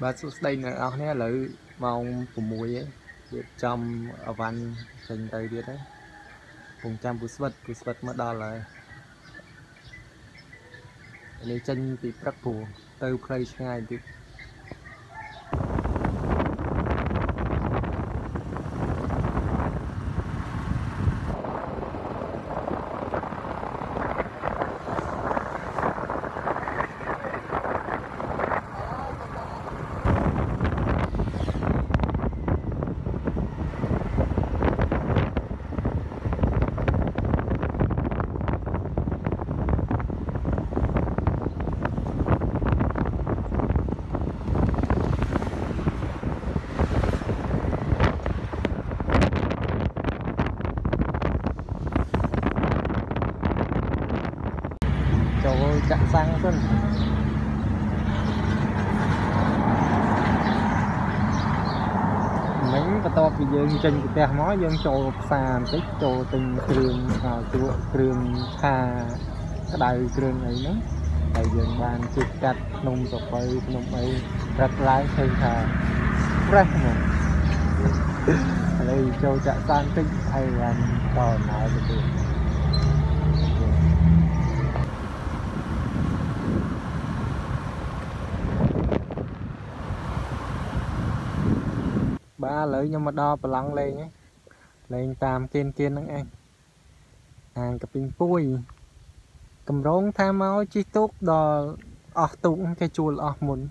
Bà xuất đây là nó lự mong cùng mùi ấy việc trong văn trình tây biết đấy cùng trăm bút vật mà đo lại lấy chân thì các phù từ play ngay được chặn xăng thôi. Mình có to thì dân trên cái tè mó dân trồ xàm tích trồ tình trường vào chuột trường thà cái đời trường này nữa đời dân bàn chụp cắt nông sọc bay nông bay rạch lái thầy thà rách mình ở đây trồ chặn xăng tích hay là còn lại được ba lấy nhưng mà đo và lắng lên nhé lên tam kiên lắm anh hàng cặp pin vui cầm rốn tham máu chi tốt đo ở tụng cái chùa ở muốn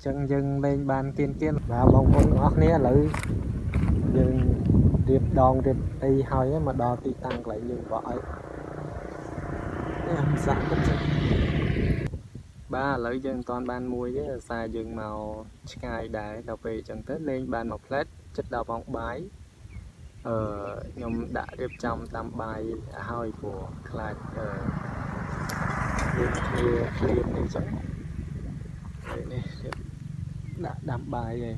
chân dừng lên bàn kiên và bông con ngót nè lấy dừng điệp đòn điệp đi hỏi mà đo thì tăng lại như vậy em sẵn ba lỡ dân toàn ban mua với xài dừng màu sky đại đọc về chẳng tết lên ban một lát chất đào bóng bái nhóm đã điệp trong làm bài hỏi của lại điệp này chẳng đã đảm bài này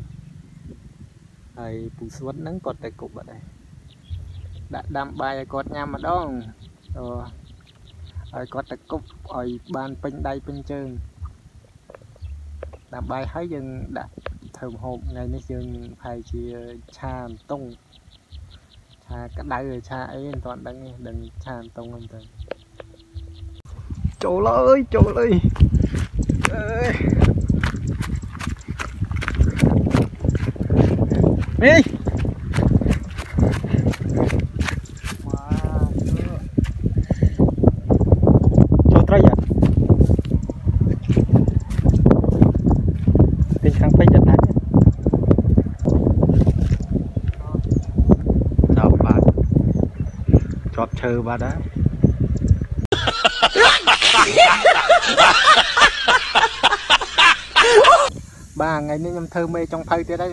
thầy phụ xuất nắng cột tại cục ở đây đã đảm bài cột nhà mà đó rồi có đặc cúc rồi bàn bên đây bên trên làm bài hái dân đã thường hộp ngày nay dân phải chia cha tung cha cách đại rồi cha ấy toàn đang đừng cha tung anh ta chỗ ơi đi chọt chờ bà đã ba ngày nay nhâm thơ mê trong phơi tới đây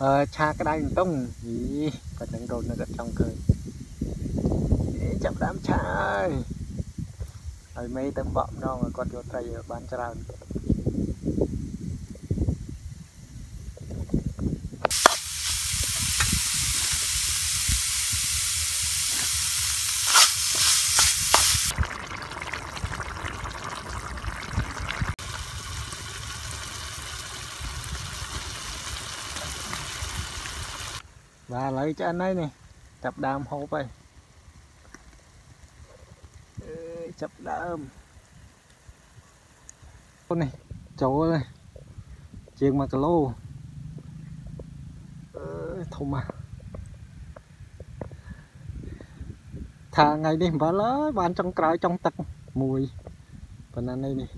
này cha cái đây tung gì còn những đồ nó rất trong cười chậm đám cha ơi rồi mấy tấm bọng non rồi con chuột thầy bán tràn và lấy cho anh ấy này chập đam hộp đây chập đam con này chỗ này chiên mà cà lô thùng mà thà ngày đi bà lỡ bán trong cõi trong tật mùi còn anh đây này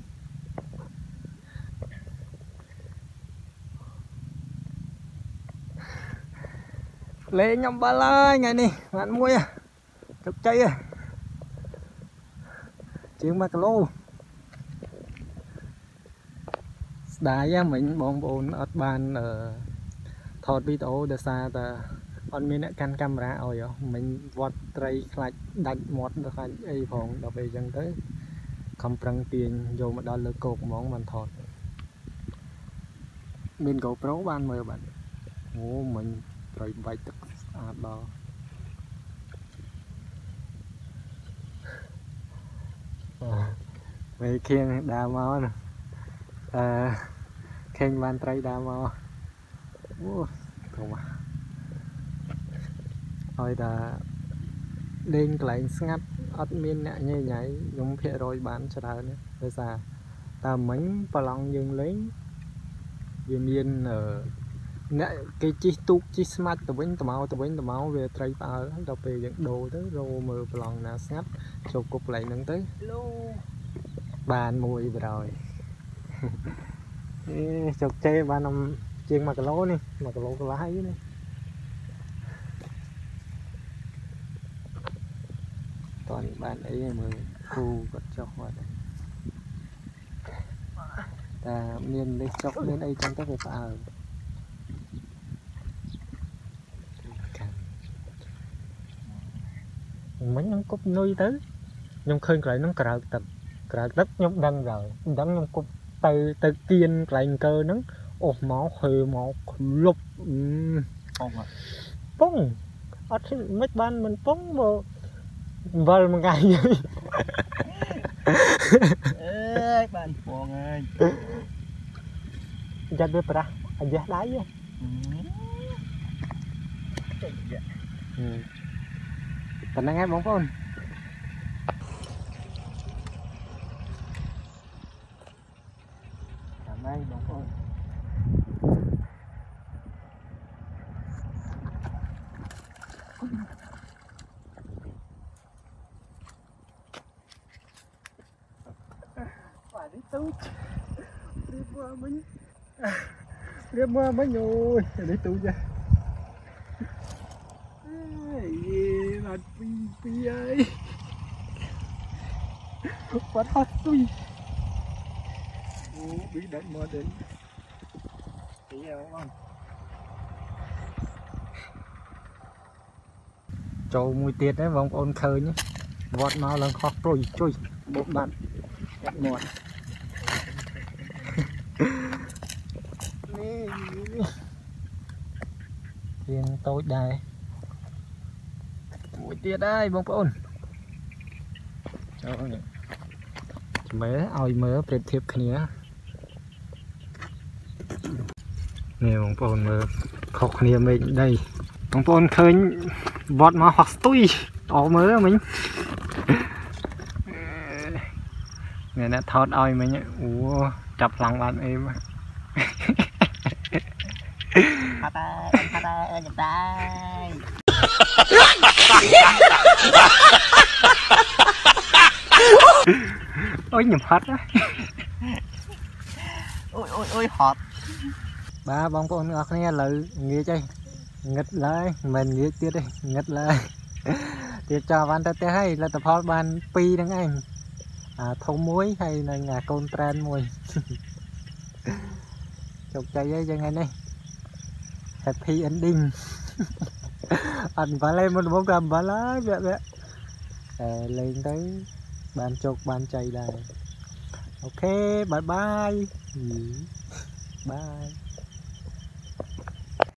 lấy nhom ba lai ngày này bạn mua chụp chay à chiếng ba lô đá mình bong bồn ở bàn ở thọt video để xa ta on mình đã căn camera rồi mình vọt tray lại đặt một được hai ai phòng đọc về dân tới không trăng tiền vô mà đo lực cột món mình thọt mình cầu pro ban mời bạn ngủ mình rồi vậy tức đó về khiêng đào máu nè khen ban trai đam mò thôi đã lên cái ngắt ắt miên nhẹ nhảy nhảy giống phe rồi bán cho ta nữa bây giờ ta mánh vào lòng dừng lấy dừng miên ở cái chi tu chi smart tụi bánh tụi máu về trai ta đọc về những đồ tới rồi mở vào lòng là ngắt chụp cục lại nâng tới bàn mùi vừa rồi chụp chơi ba năm chiên mà cái lố này mà cái lố cái lái này còn bạn ấy là mới khu vật cho hoạt ta miền đây chọc lên đây trong các cái phà mấy nó cúp nuôi tới nhưng khơi lại nó cào tập nhóc đăng rồi đắng nó cúp từ từ kiên lại cơ nó ốp máu hơi máu lục bông ở trên mấy ban mình bông mà vào một ngày vậy. Ê, bạn Phong ơi. Dạ biết ra, anh dạ đáy vậy. Bạn đang nghe bóng con. Cảm ơn bóng con. Đi mưa mấy nhồi để tụi ra. Ê, là pi ơi. Bắt hết tui. Ủa, bị đợt mưa đến. Tí nào không? Châu mùi tiệt đấy, vòng ôn khơi nhé. Vọt mau lần khóc rồi, chui. Bộ bạn. Đợt mưa. Tiền tối đây buổi tiết đây bông ôn mớ oi mớ đẹp thiệp khía nè bông ôn mớ khóc khía mình đây bông ôn khơi bọt mà hoặc tui ó mớ mình người đã thót oi mình nhé chập lòng bạn em ôi nhầm hết á. Ôi hot. Ba bông con ngọt nghe lự nghe chơi. Nghịch lại, mình nghe tiếp đi, nghịch lại. Tiếp cho bạn ta té hay là tập hot ban pi đang anh. À thông muối hay là ngà con tran muối. Chụp chơi với ngày này. Happy ending. Anh phải lên một bóng cầm và lá vậy vậy lên tới bàn chục bàn chày là ok bye bye bye.